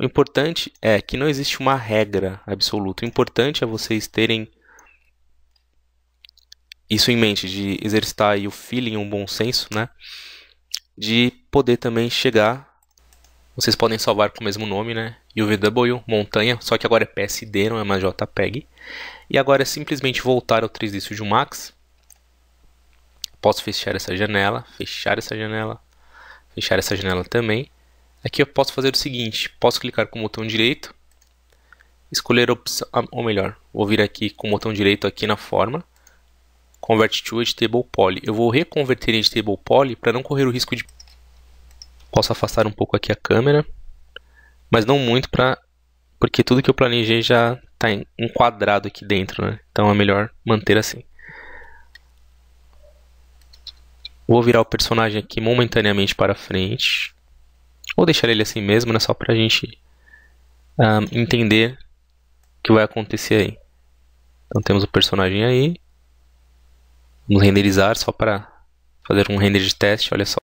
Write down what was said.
O importante é que não existe uma regra absoluta. O importante é vocês terem isso em mente, de exercitar aí o feeling, um bom senso, né? De poder também chegar... Vocês podem salvar com o mesmo nome, né? UVW, montanha, só que agora é PSD, não é mais JPEG. E agora é simplesmente voltar ao 3D Studio Max. Posso fechar essa janela, fechar essa janela, fechar essa janela também. Aqui eu posso fazer o seguinte, posso clicar com o botão direito, escolher a opção, ou melhor, vou vir aqui com o botão direito aqui na forma, Convert to Editable Poly. Eu vou reconverter em Editable Poly para não correr o risco de... Posso afastar um pouco aqui a câmera, mas não muito, porque tudo que eu planejei já está enquadrado aqui dentro, né? Então é melhor manter assim. Vou virar o personagem aqui momentaneamente para frente. Vou deixar ele assim mesmo, né? Só para a gente entender o que vai acontecer aí. Então temos o personagem aí. Vamos renderizar só para fazer um render de teste, olha só.